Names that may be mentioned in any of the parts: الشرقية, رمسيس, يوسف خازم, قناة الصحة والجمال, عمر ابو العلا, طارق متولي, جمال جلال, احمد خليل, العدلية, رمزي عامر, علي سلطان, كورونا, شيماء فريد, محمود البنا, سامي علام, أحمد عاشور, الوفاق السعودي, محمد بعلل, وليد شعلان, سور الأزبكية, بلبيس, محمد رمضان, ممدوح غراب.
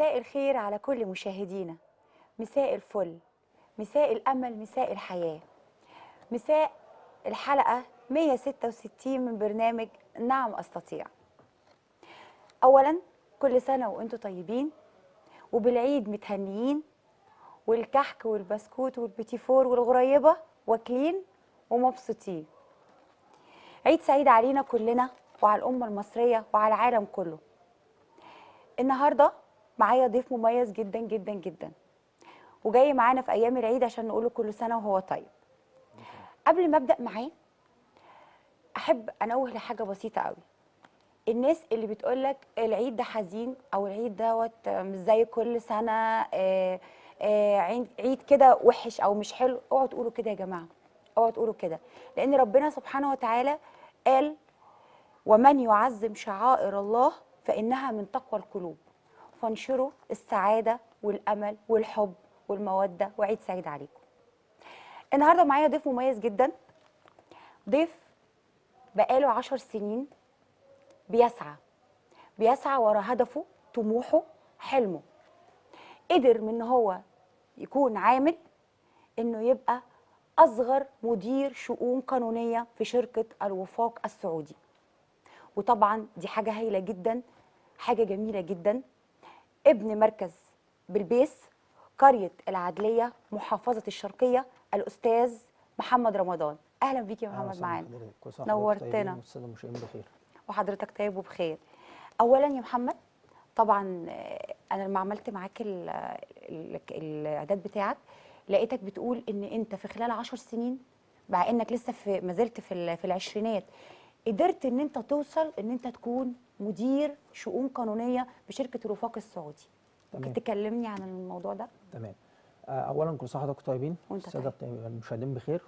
مساء الخير على كل مشاهدينا، مساء الفل، مساء الأمل، مساء الحياة، مساء الحلقة 166 من برنامج نعم استطيع. أولا كل سنة وانتم طيبين وبالعيد متهنيين، والكحك والبسكوت والبيتيفور والغريبة واكلين ومبسوطين. عيد سعيد علينا كلنا وعلى الأمة المصرية وعلى العالم كله. النهارده معايا ضيف مميز جدا جدا جدا، وجاي معانا في ايام العيد عشان نقوله كل سنه وهو طيب. قبل ما ابدا معاه احب انوه لحاجه بسيطه قوي. الناس اللي بتقولك العيد ده حزين او العيد دوت مش زي كل سنه، عيد كده وحش او مش حلو، اوعوا تقولوا كده يا جماعه، اوعوا تقولوا كده، لان ربنا سبحانه وتعالى قال ومن يعظم شعائر الله فإنها من تقوى القلوب. فانشروا السعادة والأمل والحب والمودة، وعيد سعيد عليكم. النهاردة معايا ضيف مميز جدا، ضيف بقاله 10 سنين بيسعى ورا هدفه، طموحه، حلمه. قدر من إن هو يكون عامل إنه يبقى أصغر مدير شؤون قانونية في شركة الوفاق السعودي، وطبعا دي حاجة هايلة جدا، حاجة جميلة جدا. ابن مركز بلبيس، قرية العدلية، محافظة الشرقية، الأستاذ محمد رمضان. أهلا بيك يا محمد معانا، نورتنا. وحضرتك طيب وبخير. أولا يا محمد، طبعا أنا لما عملت معاك الإعداد بتاعك لقيتك بتقول إن أنت في خلال 10 سنين، مع إنك لسه ما زلت في العشرينات، قدرت ان انت توصل ان انت تكون مدير شؤون قانونيه بشركه الوفاق السعودي. ممكن تكلمني عن الموضوع ده؟ تمام. اولا كل سنه وحضرتك طيبين، الساده المشاهدين بخير،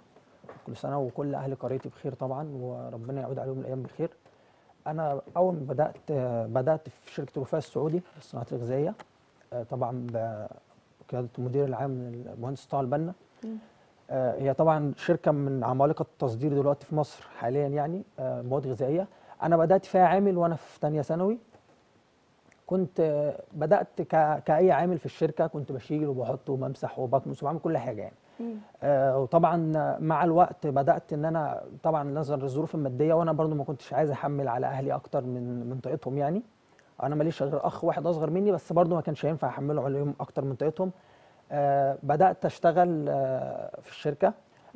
كل سنه وكل اهل قريتي بخير طبعا، وربنا يعود عليهم الايام بالخير. انا اول ما بدات في شركه الوفاق السعودي للصناعات الغذائيه، طبعا بقياده المدير العام المهندس طه البنا. هي طبعا شركه من عمالقه التصدير دلوقتي في مصر حاليا، يعني مواد غذائيه. انا بدات فيها عامل وانا في ثانيه ثانوي، كنت بدات كاي عامل في الشركه، كنت بشيل وبحط وبمسح وبطمس وبعمل كل حاجه يعني. وطبعا مع الوقت بدات ان انا طبعا نظرا للظروف الماديه، وانا برضو ما كنتش عايز احمل على اهلي اكتر من طاقتهم يعني. انا ماليش غير اخ واحد اصغر مني، بس برضو ما كانش هينفع احمله عليهم اكتر من طاقتهم. بدأت أشتغل في الشركة،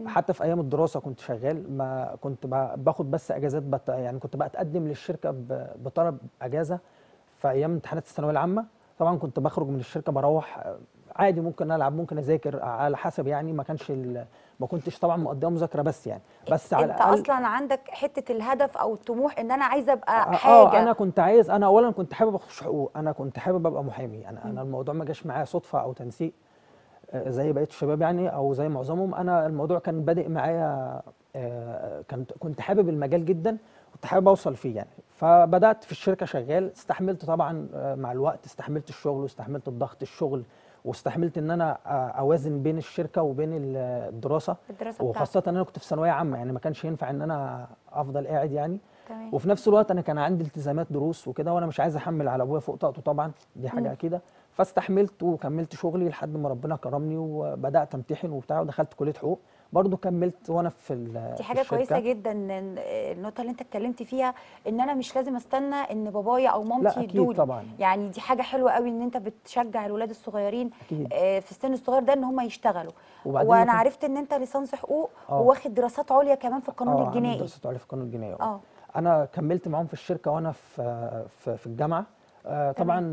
حتى في أيام الدراسة كنت شغال، ما كنت باخد بس أجازات، يعني كنت بتقدم للشركة بطلب أجازة في أيام امتحانات الثانوية العامة. طبعا كنت بخرج من الشركة بروح عادي، ممكن ألعب، ممكن أذاكر، على حسب يعني. ما كنتش طبعا مقضيها مذاكرة بس يعني، بس على الأقل أنت أصلا عندك حتة الهدف أو الطموح إن أنا عايزة أبقى حاجة. أنا كنت عايز، أنا أولا كنت حابب أخش حقوق، أنا كنت حابب أبقى محامي. أنا الموضوع ما جاش معايا صدفة أو تنسيق زي بقيه الشباب يعني، او زي معظمهم. انا الموضوع كان بادئ معايا، كنت حابب المجال جدا، كنت حابب اوصل فيه يعني. فبدات في الشركه شغال، استحملت طبعا مع الوقت، استحملت الشغل واستحملت الضغط الشغل، واستحملت ان انا اوازن بين الشركه وبين الدراسه، وخاصه ان انا كنت في ثانويه عامه يعني، ما كانش ينفع ان انا افضل قاعد يعني. تمام. وفي نفس الوقت انا كان عندي التزامات دروس وكده، وانا مش عايز احمل على ابويا فوق طاقته طبعا، دي حاجه كده. فاستحملت وكملت شغلي لحد ما ربنا كرمني وبدات امتحن وبتاع، ودخلت كليه حقوق برضو، كملت وانا في الشركه. دي حاجه كويسه جدا، النقطه اللي انت اتكلمت فيها، ان انا مش لازم استنى ان بابايا او مامتي يدوني يعني. دي حاجه حلوه قوي ان انت بتشجع الولاد الصغيرين في السن الصغير ده ان هم يشتغلوا. وانا عرفت ان انت ليسانس حقوق وواخد دراسات عليا كمان في القانون الجنائي. دراسات عليا في القانون الجنائي. انا كملت معاهم في الشركه وانا في الجامعه. طبعا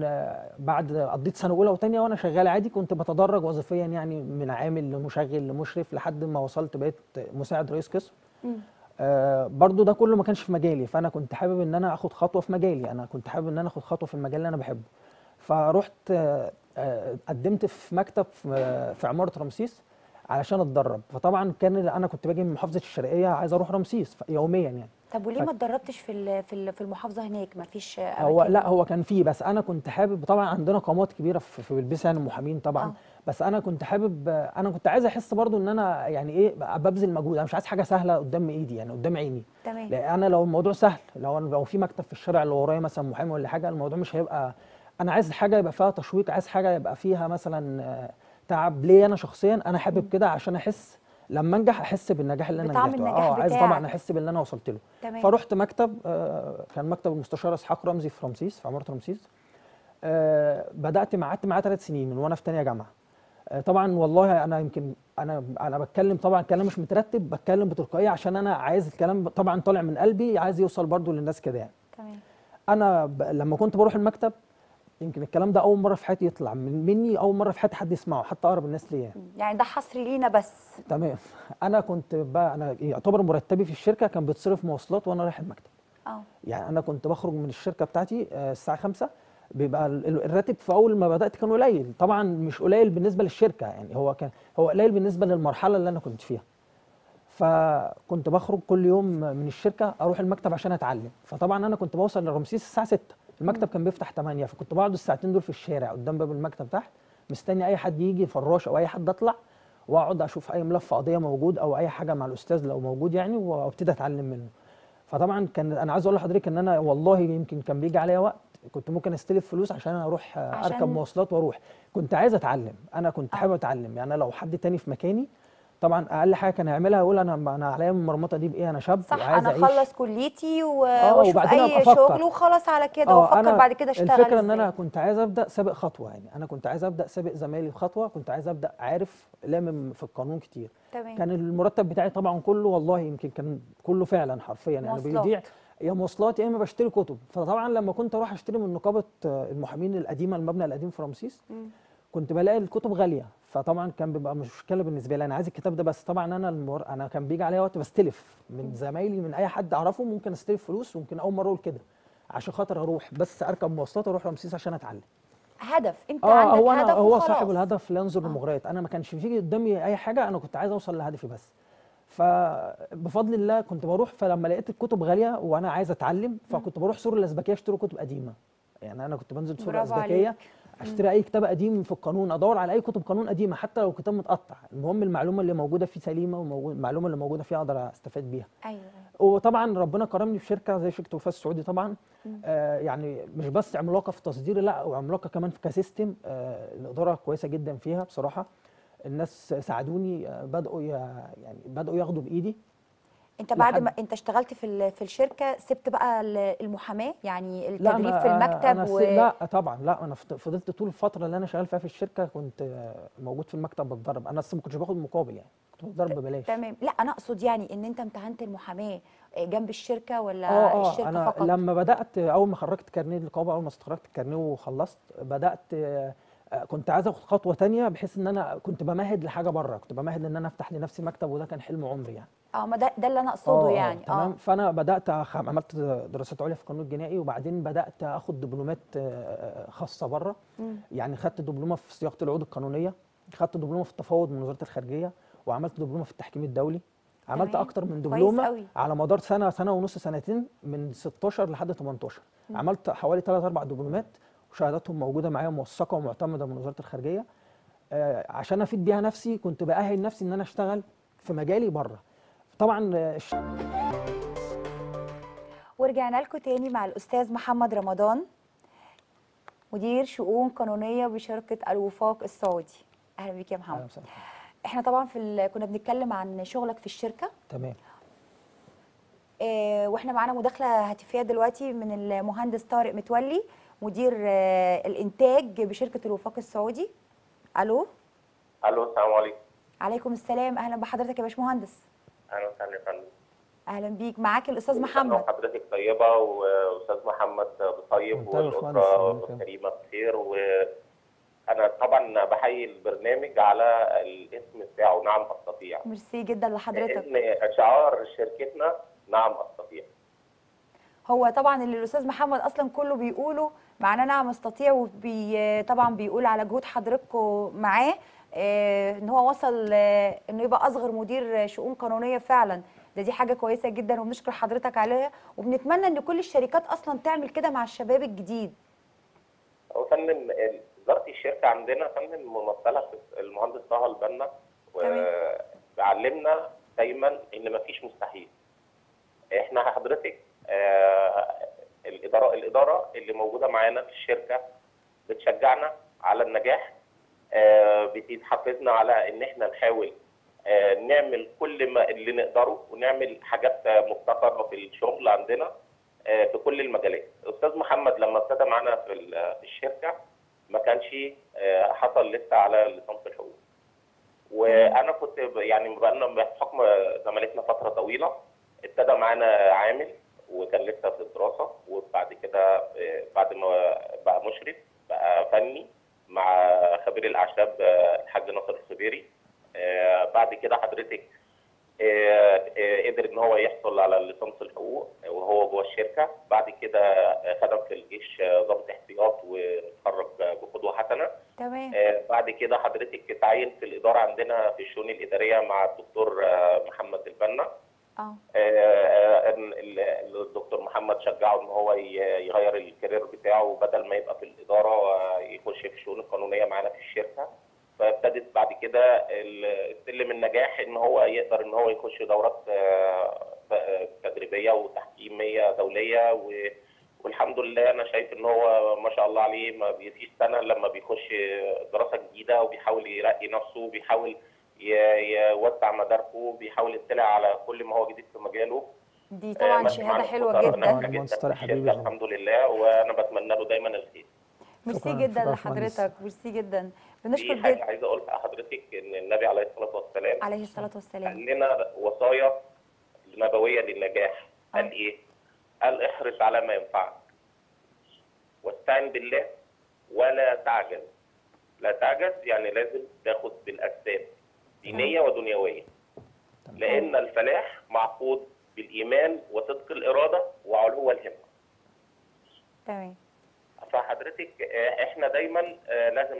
بعد قضيت سنه اولى وثانيه وانا شغال عادي، كنت بتدرج وظيفيا يعني، من عامل لمشغل لمشرف، لحد ما وصلت بقيت مساعد رئيس قسم. برضو ده كله ما كانش في مجالي، فانا كنت حابب ان انا اخد خطوه في مجالي، انا كنت حابب ان انا اخد خطوه في المجال اللي انا بحبه. فروحت قدمت في مكتب في عماره رمسيس علشان اتدرب. فطبعا كان انا كنت باجي من محافظه الشرقيه عايز اروح رمسيس يوميا يعني. طب وليه ما اتدربتش في المحافظه هناك؟ ما فيش هو لا هو كان فيه، بس انا كنت حابب. طبعا عندنا قامات كبيره في بلبيس يعني، محامين طبعا. بس انا كنت حابب، انا كنت عايز احس برضو ان انا يعني ايه، ببذل مجهود. انا مش عايز حاجه سهله قدام ايدي يعني، قدام عيني. تمام. لان انا لو الموضوع سهل، لو في مكتب في الشارع اللي ورايا مثلا محامي ولا حاجه، الموضوع مش هيبقى انا عايز حاجه يبقى فيها تشويق، عايز حاجه يبقى فيها مثلا تعب. ليه انا شخصيا انا حابب كده عشان احس لما انجح احس بالنجاح اللي انا نجحته. عايز طبعا احس باللي انا وصلت له. تمام. فروحت مكتب، كان مكتب المستشار أسحاق رمزي في رمسيس، في عماره رمسيس. بدات قعدت معاه 3 سنين من وانا في ثانيه جامعه. طبعا والله انا يمكن انا بتكلم طبعا كلام مش مترتب، بتكلم بتلقائيه عشان انا عايز الكلام طبعا طالع من قلبي، عايز يوصل برضو للناس كده يعني. تمام. انا لما كنت بروح المكتب، يمكن الكلام ده اول مره في حياتي يطلع مني، اول مره في حياتي حد يسمعه حتى اقرب الناس ليا يعني، ده حصر لينا بس. تمام. انا كنت بقى انا يعتبر مرتبي في الشركه كان بيتصرف مواصلات وانا رايح المكتب. يعني انا كنت بخرج من الشركه بتاعتي الساعه 5، بيبقى الراتب في اول ما بدات كان قليل، طبعا مش قليل بالنسبه للشركه يعني، هو قليل بالنسبه للمرحله اللي انا كنت فيها. فكنت بخرج كل يوم من الشركه اروح المكتب عشان اتعلم. فطبعا انا كنت بوصل لرمسيس الساعه 6، المكتب كان بيفتح 8، فكنت بقعد الساعتين دول في الشارع قدام باب المكتب تحت، مستني اي حد يجي، فراش او اي حد، اطلع واقعد اشوف اي ملف قضيه موجود او اي حاجه مع الاستاذ لو موجود يعني، وابتدي اتعلم منه. فطبعا كان انا عايز اقول لحضرتك ان انا والله يمكن كان بيجي عليا وقت كنت ممكن استلف فلوس عشان اروح اركب مواصلات واروح، كنت عايز اتعلم، انا كنت حابب اتعلم يعني. لو حد تاني في مكاني طبعا اقل حاجه كان هيعملها يقول انا عليا من المرمطه دي بايه، انا شاب وعايز اعيش، صح، انا اخلص كليتي واشوف اي شغل وخلاص على كده، وافكر بعد كده اشتغل. الفكره ان انا كنت عايز ابدا سابق خطوه يعني، انا كنت عايز ابدا سابق زمايلي بخطوه، كنت عايز ابدا عارف لامم في القانون كتير. تمام. كان المرتب بتاعي طبعا كله والله يمكن كان كله فعلا حرفيا يعني بيضيع، يا مواصلات يا اما بشتري كتب. فطبعا لما كنت اروح اشتري من نقابه المحامين القديمه، المبنى القديم في رمسيس، كنت بلاقي الكتب غاليه، فطبعا كان بيبقى مشكله بالنسبه لي، انا عايز الكتاب ده بس. طبعا انا كان بيجي عليا وقت بستلف من زمايلي، من اي حد اعرفه ممكن استلف فلوس، ممكن اول مره اقول كده عشان خاطر اروح بس اركب مواصلات واروح رمسيس عشان اتعلم. هدف انت عندك هدف وخلاص. هو صاحب الهدف لا ينظر للمغريات، انا ما كانش في قدامي اي حاجه، انا كنت عايز اوصل لهدفي بس. فبفضل الله كنت بروح، فلما لقيت الكتب غاليه وانا عايز اتعلم، فكنت بروح سور الأزبكية اشتري كتب قديمه يعني. انا كنت بنزل سور الأزبكية اشتري اي كتاب قديم في القانون، ادور على اي كتب قانون قديمه حتى لو كتاب متقطع، المهم المعلومه اللي موجوده فيه سليمه، والمعلومه اللي موجوده فيه اقدر استفاد بيها. ايوه. وطبعا ربنا كرمني في شركه زي شركه الوفاق السعودي طبعا، يعني مش بس عملاقه في تصديري، لا وعملاقه كمان في كسيستم. الاداره كويسه جدا فيها بصراحه، الناس ساعدوني، بدأوا ياخدوا بايدي. انت بعد ما انت اشتغلت في الشركه سبت بقى المحاماه يعني التدريب في المكتب؟ لا طبعا، لا انا فضلت طول الفتره اللي انا شغال فيها في الشركه كنت موجود في المكتب بتدرب، انا اصلا ما كنتش باخد مقابل يعني، كنت بتدرب ببلاش. تمام. لا انا اقصد يعني ان انت امتحنت المحاماه جنب الشركه ولا الشركه أنا فقط؟ لما بدات اول ما خرجت كارنيه النقابه، اول ما استخرجت الكارنيه وخلصت، بدات كنت عايز اخد خطوه ثانيه بحيث ان انا كنت بمهد لحاجه بره، كنت بمهد ان انا افتح لنفسي مكتب، وده كان حلم عمري يعني. ما ده اللي انا اقصده يعني. تمام. فانا بدات عملت دراسات عليا في القانون الجنائي، وبعدين بدات اخد دبلومات خاصه بره يعني، خدت دبلومه في صياغه العقود القانونيه، خدت دبلومه في التفاوض من وزاره الخارجيه، وعملت دبلومه في التحكيم الدولي، عملت اكتر من دبلومه على مدار سنه ونص، سنتين، من 16 لحد 18 عملت حوالي 3-4 دبلومات، شهاداتهم موجوده معايا موثقه ومعتمده من وزاره الخارجيه، عشان افيد بيها نفسي. كنت باهل نفسي ان انا اشتغل في مجالي بره طبعا. ورجعنا لكم تاني مع الاستاذ محمد رمضان، مدير شؤون قانونيه بشركه الوفاق السعودي. اهلا بيك يا محمد. احنا طبعا كنا بنتكلم عن شغلك في الشركه. تمام. واحنا معانا مداخله هاتفيه دلوقتي من المهندس طارق متولي، مدير الانتاج بشركه الوفاق السعودي. الو السلام عليكم. عليكم السلام، اهلا بحضرتك يا باشمهندس. اهلا وسهلا يا فندم. اهلا بيك. معاك الاستاذ محمد. حضرتك طيبه واستاذ محمد طيب والاسره كريمه بخير، وانا طبعا بحيي البرنامج على الاسم بتاعه، نعم استطيع. ميرسي جدا لحضرتك. شعار شركتنا نعم استطيع، هو طبعا اللي الاستاذ محمد اصلا كله بيقوله معانا، نعم استطيع، طبعا بيقول على جهود حضراتكم معاه، ان هو وصل انه يبقى اصغر مدير شؤون قانونيه فعلا، دي حاجه كويسه جدا وبنشكر حضرتك عليها، وبنتمنى ان كل الشركات اصلا تعمل كده مع الشباب الجديد. هو فندم وزاره الشركه عندنا فندم ممثله المهندس طه البنا، وعلمنا دايما ان مفيش مستحيل. احنا حضرتك الاداره اللي موجوده معانا في الشركه بتشجعنا على النجاح، بتزيد حافزنا على ان احنا نحاول نعمل كل ما اللي نقدره ونعمل حاجات مبتكره في الشغل عندنا في كل المجالات. الاستاذ محمد لما ابتدى معانا في الشركه ما كانش حصل لسه على لسان الحقوق، وانا كنت يعني بقالنا بحكم زمالتنا فتره طويله. ابتدى معانا عامل وكان لسه في الدراسه، وبعد كده بعد ما بقى مشرف بقى فني مع خبير الاعشاب الحاج ناصر الصبيري. بعد كده حضرتك قدر ان هو يحصل على ليسانس الحقوق وهو جوه الشركه. بعد كده خدم في الجيش ضابط احتياط واتخرج بقدوه حسنه. تمام. بعد كده حضرتك اتعين في الاداره عندنا في الشؤون الاداريه مع الدكتور محمد البنا. الدكتور محمد شجعه ان هو يغير الكارير بتاعه، وبدل ما يبقى في الاداره يخش في الشؤون القانونيه معانا في الشركه. فابتدت بعد كده سلم النجاح ان هو يقدر ان هو يخش دورات تدريبيه وتحكيميه دوليه، والحمد لله انا شايف ان هو ما شاء الله عليه ما بيفيش سنه لما بيخش دراسه جديده وبيحاول يرقي نفسه وبيحاول يوسع مداركه، بيحاول يطلع على كل ما هو جديد في مجاله. دي طبعا شهاده حلوه جدا حبيبي، الحمد لله، وانا بتمنى له دايما الخير. ميرسي جدا لحضرتك، ميرسي جدا. بنشكر جدا. انا عايز اقول لحضرتك ان النبي عليه الصلاه والسلام قال لنا وصايا نبويه للنجاح. قال ايه؟ قال احرص على ما ينفعك واستعن بالله ولا تعجز. لا تعجز يعني لازم تاخد بالاسباب دينيه ودنيويه، لان الفلاح معقود بالايمان وصدق الاراده وعلو الهمه. تمام. فحضرتك احنا دايما لازم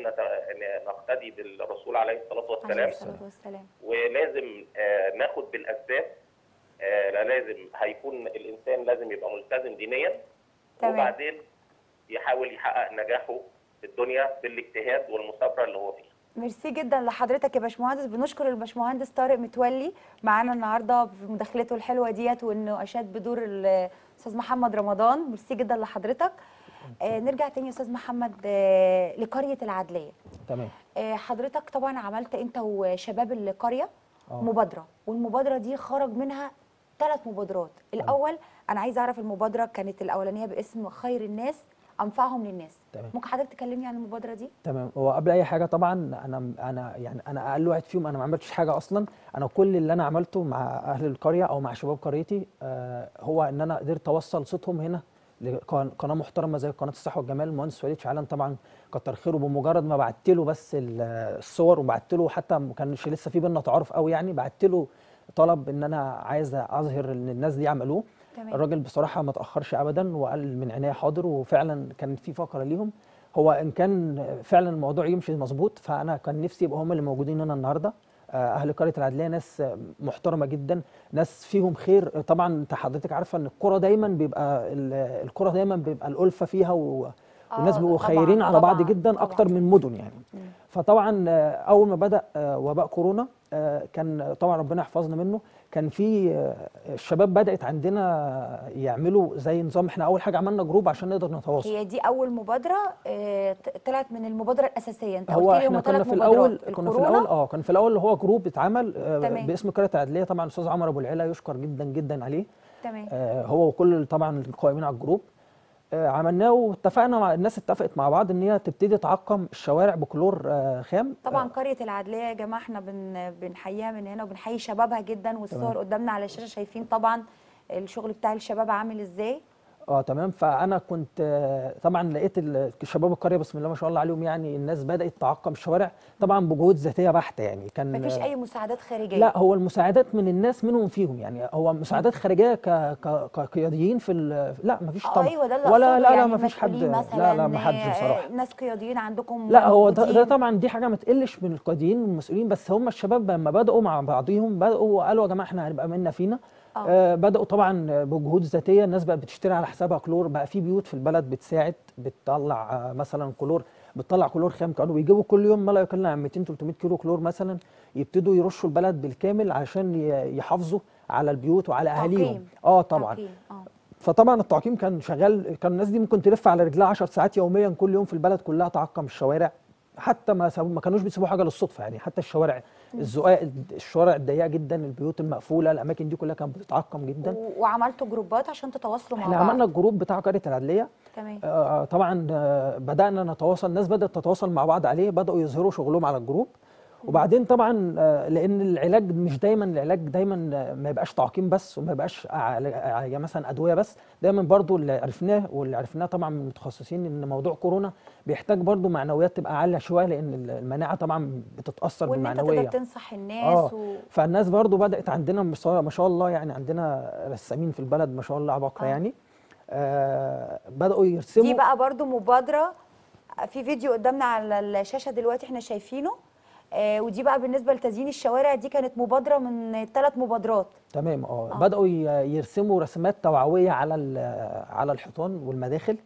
نقتدي بالرسول عليه الصلاه والسلام، ولازم ناخد بالاسباب. لازم هيكون الانسان لازم يبقى ملتزم دينيا، وبعدين يحاول يحقق نجاحه في الدنيا بالاجتهاد والمثابره اللي هو فيها. ميرسي جدا لحضرتك يا باشمهندس. بنشكر الباشمهندس طارق متولي معانا النهارده بمداخلته الحلوه ديت، وانه اشاد بدور الاستاذ محمد رمضان. ميرسي جدا لحضرتك. نرجع تاني يا استاذ محمد لقريه العدليه. تمام. حضرتك طبعا عملت انت وشباب القريه مبادره، والمبادره دي خرج منها 3 مبادرات. الاول انا عايز اعرف المبادره كانت الاولانيه باسم خير الناس انفعهم للناس. تمام. ممكن حضرتك تكلمني عن المبادره دي؟ تمام. هو قبل اي حاجه طبعا انا يعني انا اقل واحد فيهم، انا ما عملتش حاجه اصلا. انا كل اللي انا عملته مع اهل القريه او مع شباب قريتي هو ان انا قدرت اوصل صوتهم هنا لقناه محترمه زي قناه الصحه والجمال. المهندس وليد شعلان طبعا كتر خيره، بمجرد ما بعت له بس الصور وبعت له، حتى ما كانش لسه في بينا تعارف قوي يعني، بعت له طلب ان انا عايز اظهر ان الناس دي عملوه. الراجل بصراحه ما تاخرش ابدا وقال من عينيا حاضر، وفعلا كانت في فقره ليهم. هو ان كان فعلا الموضوع يمشي مظبوط، فانا كان نفسي يبقى هم اللي موجودين هنا النهارده. اهل قريه العدليه ناس محترمه جدا، ناس فيهم خير. طبعا انت حضرتك عارفه ان القرى دايما بيبقى الالفه فيها، والناس بيبقوا خيرين على بعض جدا اكتر من مدن يعني. فطبعا اول ما بدا وباء كورونا كان طبعا ربنا يحفظنا منه، كان في الشباب بدات عندنا يعملوا زي نظام. احنا اول حاجه عملنا جروب عشان نقدر نتواصل. هي دي اول مبادره طلعت من المبادره الاساسيه. انت قلت لي هم 3 مبادرات. كنا في الاول كان في الاول هو جروب اتعمل باسم قريه العدليه. طبعا الاستاذ عمر ابو العلا يشكر جدا جدا عليه. تمام. هو وكل طبعا القائمين على الجروب عملناه، واتفقنا مع الناس، اتفقت مع بعض ان هي تبتدي تعقم الشوارع بكلور خام. طبعا قريه العدليه يا جماعه احنا بنحييها من هنا، وبنحيي شبابها جدا، والصور قدامنا على الشاشه شايفين طبعا الشغل بتاع الشباب عامل ازاي. تمام. فانا كنت طبعا لقيت شباب القريه بسم الله ما شاء الله عليهم، يعني الناس بدات تعقم الشوارع طبعا بجهود ذاتيه بحته يعني. كان مفيش اي مساعدات خارجيه؟ لا، هو المساعدات من الناس منهم فيهم يعني. هو مساعدات خارجيه كقياديين في لا مفيش طبعا. ايوه ده اللي اقصده يعني. لا مفيش حد، لا ما حدش بصراحه. ناس قياديين عندكم؟ لا، هو ده طبعا دي حاجه ما تقلش من القياديين والمسؤولين، بس هم الشباب لما بداوا مع بعضهم بداوا وقالوا يا جماعه احنا هنبقى منا فينا. بدأوا طبعا بجهود ذاتية. الناس بقت بتشتري على حسابها كلور، بقى في بيوت في البلد بتساعد بتطلع مثلا كلور، بتطلع كلور خام. كانوا بيجيبوا كل يوم ما لا يقل عن 200 300 كيلو كلور مثلا، يبتدوا يرشوا البلد بالكامل عشان يحافظوا على البيوت وعلى اهاليهم. طبعا. فطبعا التعقيم كان شغال، كان الناس دي ممكن تلف على رجلها 10 ساعات يوميا، كل يوم في البلد كلها تعقم الشوارع، حتى ما كانوش بيسيبوا حاجه للصدفه يعني، حتى الشوارع الزقاق، الشوارع الضيقه جدا، البيوت المقفوله، الاماكن دي كلها كانت بتتعقم جدا. وعملتوا جروبات عشان تتواصلوا مع بعض؟ احنا عملنا الجروب بتاع قريه العدليه. تمام. طبعا بدانا نتواصل، الناس بدات تتواصل مع بعض عليه، بداوا يظهروا شغلهم على الجروب. وبعدين طبعا لان العلاج مش دايما، العلاج دايما ما يبقاش تعقيم بس، وما يبقاش مثلا ادويه بس، دايما برضو اللي عرفناه طبعا من المتخصصين ان موضوع كورونا بيحتاج برضو معنويات تبقى عاليه شويه، لان المناعه طبعا بتتاثر بالمعنويه، وان انت تقدر تنصح الناس فالناس برضو بدات عندنا ما شاء الله يعني، عندنا رسامين في البلد ما شاء الله عباقره يعني، بداوا يرسموا. دي بقى برضو مبادره، في فيديو قدامنا على الشاشه دلوقتي احنا شايفينه، ودي بقى بالنسبه لتزيين الشوارع، دي كانت مبادره من 3 مبادرات. تمام. بداوا يرسموا رسمات توعويه على الحيطان والمداخل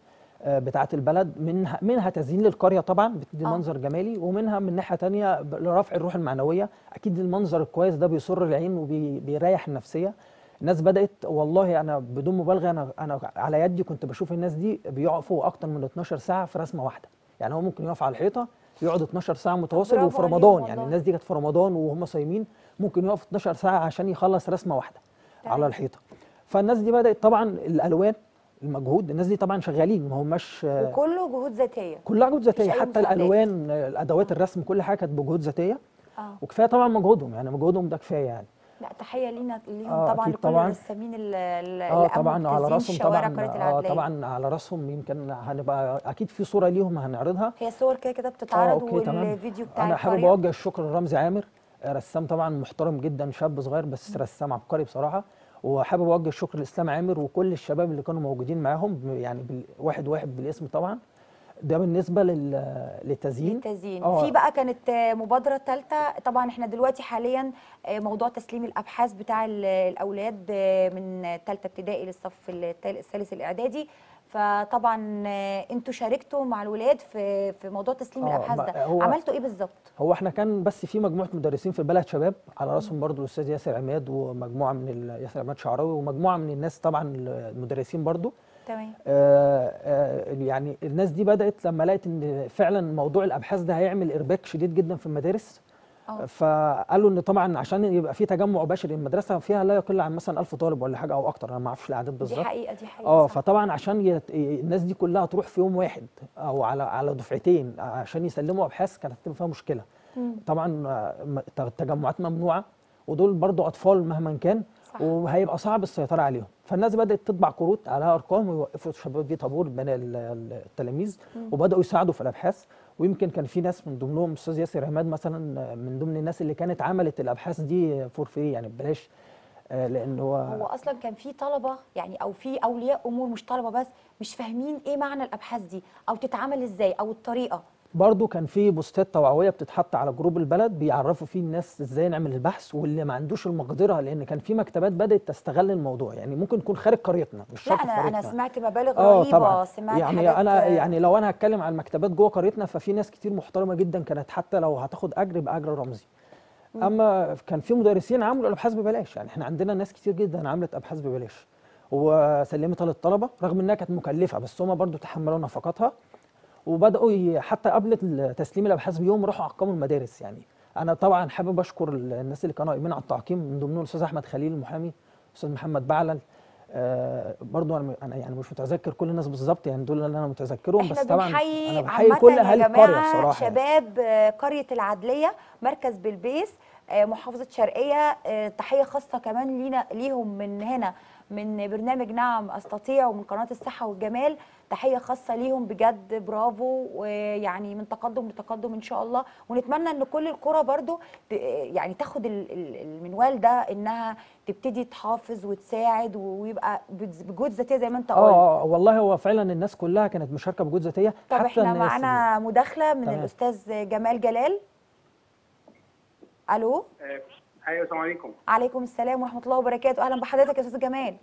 بتاعه البلد، منها تزيين للقريه طبعا، بتدي منظر جمالي، ومنها من ناحيه ثانيه لرفع الروح المعنويه. اكيد المنظر الكويس ده بيسر العين وبيريح النفسيه. الناس بدات، والله انا بدون مبالغه، انا على يدي كنت بشوف الناس دي بيقفوا اكتر من 12 ساعه في رسمه واحده، يعني هو ممكن يقف على الحيطه يقعد 12 ساعة متواصل، وفي رمضان يعني الناس دي كانت في رمضان وهم صايمين ممكن يقف 12 ساعة عشان يخلص رسمة واحدة على الحيطة. فالناس دي بدأت طبعا الألوان، المجهود، الناس دي طبعا شغالين، ما هماش، وكله جهود ذاتية، كلها جهود ذاتية، حتى الألوان، أدوات الرسم، كل حاجة كانت بجهود ذاتية. وكفاية طبعا مجهودهم يعني، مجهودهم ده كفاية يعني. لا تحية ليهم طبعا، لكل الرسامين اللي طبعا على راسهم، طبعا على راسهم. يمكن هنبقى اكيد في صورة ليهم هنعرضها، هي صور كده كده بتتعرض والفيديو بتاع القرية. انا حابب اوجه الشكر لرمزي عامر، رسام طبعا محترم جدا، شاب صغير بس رسام عبقري بصراحة. وحابب اوجه الشكر لاسلام عامر وكل الشباب اللي كانوا موجودين معاهم يعني، واحد واحد بالاسم طبعا. ده بالنسبه للتزيين. في بقى كانت مبادره ثالثه، طبعا احنا دلوقتي حاليا موضوع تسليم الابحاث بتاع الاولاد من ثالثه ابتدائي للصف الثالث الاعدادي، فطبعا انتوا شاركتوا مع الولاد في موضوع تسليم الابحاث ده، عملتوا ايه بالظبط؟ هو احنا كان بس في مجموعه مدرسين في البلد شباب، على راسهم برضو الاستاذ ياسر عماد، ومجموعه من ياسر عماد شعراوي، ومجموعه من الناس طبعا المدرسين برضو. تمام. يعني الناس دي بدأت لما لقت ان فعلا موضوع الابحاث ده هيعمل ارباك شديد جدا في المدارس، فقالوا ان طبعا عشان يبقى في تجمع بشري، المدرسه فيها لا يقل عن مثلا 1000 طالب ولا حاجه او اكتر، انا ما اعرفش الاعداد بالظبط. دي حقيقه فطبعا عشان الناس دي كلها تروح في يوم واحد او على دفعتين عشان يسلموا ابحاث، كانت فيها مشكله. طبعا التجمعات ممنوعه، ودول برضو اطفال مهما كان، وهيبقى صعب السيطره عليهم. فالناس بدات تطبع كروت عليها ارقام، ويوقفوا الشباب دي طابور التلاميذ، وبداوا يساعدوا في الابحاث. ويمكن كان في ناس من ضمنهم الاستاذ ياسر عماد مثلا، من ضمن الناس اللي كانت عملت الابحاث دي فور فري يعني ببلاش، لان هو اصلا كان في طلبه يعني، او في اولياء امور مش طلبه بس، مش فاهمين ايه معنى الابحاث دي او تتعمل ازاي او الطريقه. برضو كان في بوستات توعويه بتتحط على جروب البلد، بيعرفوا فيه الناس ازاي نعمل البحث، واللي ما عندوش المقدره، لان كان في مكتبات بدات تستغل الموضوع يعني، ممكن يكون خارج قريتنا مش شرط قريتنا. لا انا سمعت مبالغ رهيبه، سمعت يعني انا يعني لو انا هتكلم عن مكتبات جوه قريتنا، ففي ناس كتير محترمه جدا كانت حتى لو هتاخد اجر باجر رمزي. اما كان في مدرسين عملوا الابحاث ببلاش، يعني احنا عندنا ناس كتير جدا عملت ابحاث ببلاش وسلمتها للطلبه، رغم انها كانت مكلفه، بس هم برضو تحملوا نفقاتها. وبداوا حتى قبل تسليم الابحاث بيوم راحوا عقموا المدارس يعني. انا طبعا حابب اشكر الناس اللي كانوا قايمين على التعقيم، من ضمنهم الاستاذ احمد خليل المحامي، الاستاذ محمد بعلل، برضو انا يعني مش متذكر كل الناس بالظبط يعني، دول اللي انا متذكرهم بس. طبعا انا بحيي كل اهالي القريه بصراحه، شباب قريه العدليه، مركز بلبيس، محافظه الشرقيه. تحيه خاصه كمان ليهم من هنا، من برنامج نعم استطيع ومن قناه الصحه والجمال، تحيه خاصه ليهم بجد، برافو. ويعني من تقدم لتقدم ان شاء الله، ونتمنى ان كل القرى برضو يعني تاخد المنوال ده، انها تبتدي تحافظ وتساعد، ويبقى بجهود ذاتيه زي ما انت قلت. والله هو فعلا الناس كلها كانت مشاركه بجهود ذاتيه. طب احنا معانا مداخله من الاستاذ جمال جلال. الو. ايوه السلام عليكم. وعليكم السلام ورحمه الله وبركاته، اهلا بحضرتك يا استاذ جمال.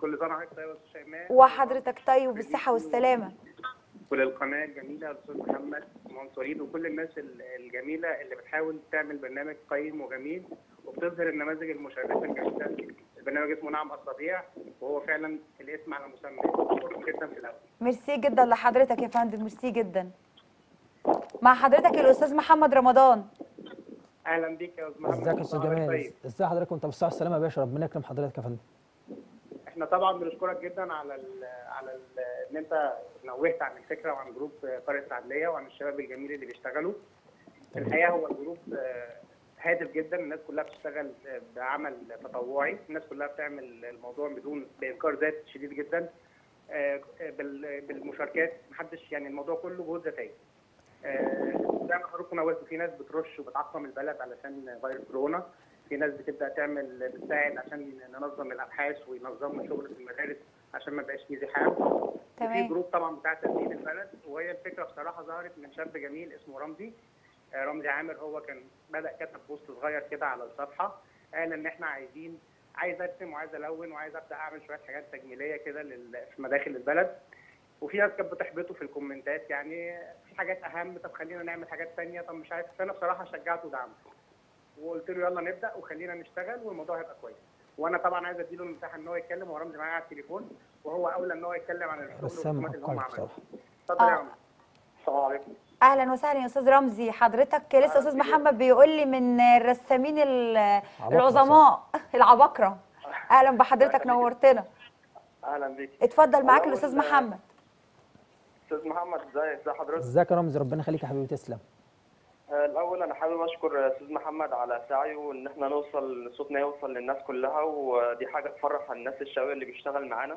كل سنه وحضرتك طيب يا استاذ شيماء. وحضرتك طيب بالصحه والسلامه. وللقناه الجميله يا استاذ محمد منصورين، وكل الناس الجميله اللي بتحاول تعمل برنامج قيم وجميل وبتظهر النماذج المشرفه الجديده. البرنامج اسمه نعم استطيع، وهو فعلا الاسم على مسمى. شكرا جدا في الاول. ميرسي جدا لحضرتك يا فندم، ميرسي جدا. مع حضرتك الاستاذ محمد رمضان. اهلا بيك يا استاذ محمد. ازيك يا استاذ جمال؟ ازي حضرتك وانت بالصحه والسلامه يا باشا؟ ربنا يكرم حضرتك يا فندم. احنا طبعا بنشكرك جدا على ان انت نوهت عن الفكره وعن جروب قريه العدليه وعن الشباب الجميل اللي بيشتغلوا. الحقيقه هو الجروب هادف جدا، الناس كلها بتشتغل بعمل تطوعي، الناس كلها بتعمل الموضوع بدون بانكار ذات شديد جدا بالمشاركات، محدش يعني الموضوع كله جهود ذاتيه. زي ما حضراتكم نوهتوا، في ناس بترش وبتعقم البلد علشان فيروس كورونا، في ناس بتبدا تعمل بتساعد عشان ننظم الابحاث وينظموا شغل في المدارس عشان ما يبقاش فيه زحام. تمام. في جروب طبعا بتاع تسليم البلد، وهي الفكره بصراحه ظهرت من شاب جميل اسمه رمزي عامر. هو كان بدا كتب بوست صغير كده على الصفحه، قال ان احنا عايز ارسم وعايز الون وعايز ابدا اعمل شويه حاجات تجميليه كده في مداخل البلد. وفي ناس كانت بتحبطه في الكومنتات، يعني في حاجات اهم، طب خلينا نعمل حاجات ثانيه، طب مش عارف. فانا بصراحه شجعته ودعمته وقلت له يلا نبدا وخلينا نشتغل والموضوع هيبقى كويس. وانا طبعا عايز اديله المساحه ان هو يتكلم، ورمزي معايا على التليفون وهو اولى ان هو يتكلم عن الرسومات اللي هم عملوها. اتفضل يا عمر. السلام عليكم. اهلا وسهلا يا استاذ رمزي. حضرتك لسه استاذ محمد بيقول لي من الرسامين العظماء العباقره. اهلا بحضرتك، نورتنا. اهلا بيك. اتفضل معاك الاستاذ محمد. استاذ محمد ازي حضرتك؟ ازيك يا رمزي، ربنا يخليك يا حبيبي، تسلم. الأول أنا حابب أشكر أستاذ محمد على سعيه وإن إحنا نوصل صوتنا يوصل للناس كلها، ودي حاجة تفرح الناس الشباب اللي بيشتغل معانا.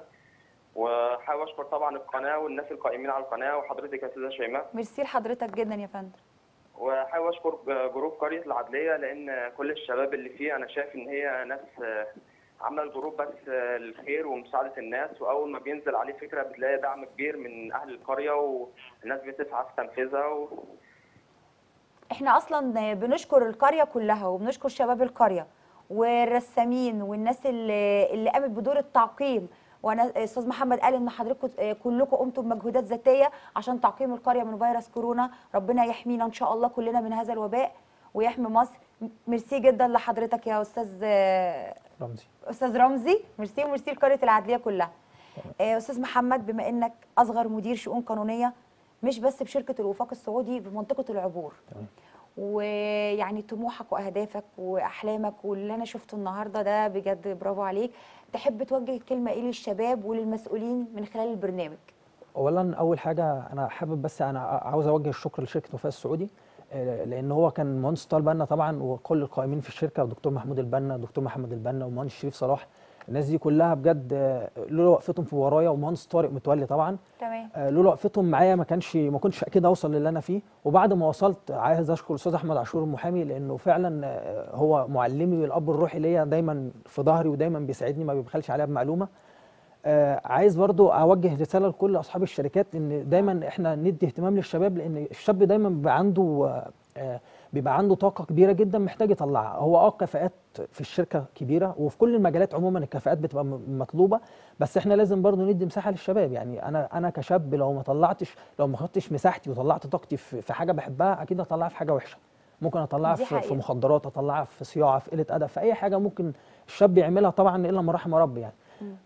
وحابب أشكر طبعًا القناة والناس القائمين على القناة وحضرتك يا أستاذة شيماء. ميرسي لحضرتك جدًا يا فندم. وحابب أشكر جروب قرية العدلية، لأن كل الشباب اللي فيه أنا شايف إن هي ناس عاملة الجروب بس للخير ومساعدة الناس، وأول ما بينزل عليه فكرة بتلاقي دعم كبير من أهل القرية والناس بتسعى في تنفيذها. احنا اصلا بنشكر القريه كلها وبنشكر شباب القريه والرسامين والناس اللي قامت بدور التعقيم. وانا استاذ محمد قال ان حضراتكم كلكم قمتوا بمجهودات ذاتيه عشان تعقيم القريه من فيروس كورونا، ربنا يحمينا ان شاء الله كلنا من هذا الوباء ويحمي مصر. ميرسي جدا لحضرتك يا استاذ رمزي. ميرسي وميرسي لقريه العدليه كلها. استاذ محمد، بما انك اصغر مدير شؤون قانونيه مش بس بشركه الوفاق السعودي بمنطقه العبور، ويعني طموحك واهدافك واحلامك واللي انا شفته النهارده ده بجد برافو عليك، تحب توجه كلمه ايه للشباب وللمسؤولين من خلال البرنامج؟ اولا اول حاجه انا حابب بس انا عاوز اوجه الشكر لشركه الوفاق السعودي، لان هو كان مهندس طه البنا طبعا وكل القائمين في الشركه، والدكتور محمود البنا والدكتور محمد البنا ومهندس شريف صلاح، الناس دي كلها بجد لولا وقفتهم في ورايا، ومهندس طارق متولي طبعا. تمام. لولا وقفتهم معايا ما كنتش اكيد اوصل للي انا فيه. وبعد ما وصلت عايز اشكر الاستاذ احمد عاشور المحامي، لانه فعلا هو معلمي والاب الروحي ليا، دايما في ظهري ودايما بيساعدني ما بيبخلش عليا بمعلومه. عايز برضو اوجه رساله لكل اصحاب الشركات ان دايما احنا ندي اهتمام للشباب، لان الشاب دايما بيبقى عنده طاقه كبيره جدا محتاج يطلعها. هو كفاءات في الشركه كبيره وفي كل المجالات عموما الكفاءات بتبقى مطلوبه، بس احنا لازم برضو ندي مساحه للشباب. يعني انا كشاب لو ما خدتش مساحتي وطلعت طاقتي في حاجه بحبها، اكيد هطلعها في حاجه وحشه. ممكن اطلعها في مخدرات، اطلعها في صياعه، في قله ادب، في اي حاجه ممكن الشاب يعملها طبعا الا ما رحم ربي يعني.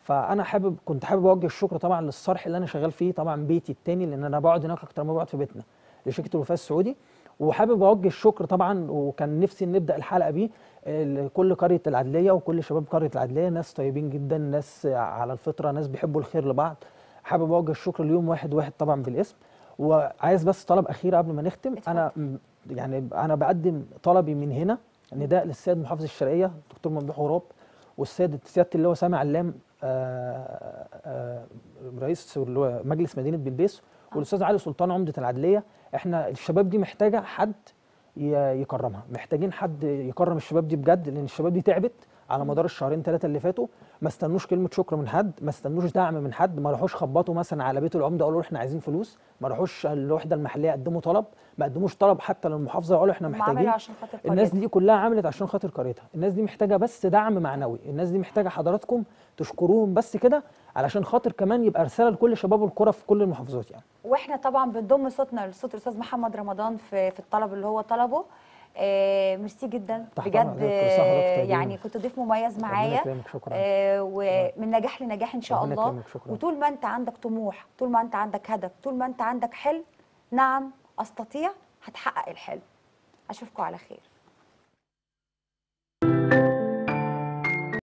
فانا كنت حابب اوجه الشكر طبعا للصرح اللي انا شغال فيه، طبعا بيتي الثاني لان انا بقعد هناك اكتر ما بقعد في بيتنا، لشركه الوفاق السعودي. وحابب اوجه الشكر طبعا، وكان نفسي نبدا الحلقه بيه، لكل قريه العدليه وكل شباب قريه العدليه، ناس طيبين جدا، ناس على الفطره، ناس بيحبوا الخير لبعض. حابب اوجه الشكر ليوم 1/1 طبعا بالاسم. وعايز بس طلب اخير قبل ما نختم. انا بقدم طلبي من هنا، نداء للسيد محافظ الشرقيه الدكتور ممدوح غراب، والسيد سياده اللي هو سامي علام رئيس مجلس مدينه بلبيس، والاستاذ علي سلطان عمده العدليه. احنا الشباب دي محتاجه حد يكرمها، محتاجين حد يكرم الشباب دي بجد، لان الشباب دي تعبت على مدار الشهرين 3 اللي فاتوا. ما استنوش كلمه شكر من حد، ما استنوش دعم من حد، ما راحوش خبطوا مثلا على بيت العمده قالوا احنا عايزين فلوس، ما راحوش الوحده المحليه قدموا طلب، ما قدموش طلب حتى للمحافظه قالوا احنا محتاجين. الناس دي كلها عملت عشان خاطر قريتها. الناس دي محتاجه بس دعم معنوي، الناس دي محتاجه حضراتكم تشكروهم بس كده، علشان خاطر كمان يبقى رساله لكل شباب القرى في كل المحافظات يعني. واحنا طبعا بنضم صوتنا لصوت الاستاذ محمد رمضان في الطلب اللي هو طلبه. ميرسي جدا بجد، يعني كنت ضيف مميز معايا، ومن نجاح لنجاح ان شاء الله. وطول ما انت عندك طموح، طول ما انت عندك هدف، طول ما انت عندك حلم، نعم استطيع هتحقق الحلم. اشوفكم على خير.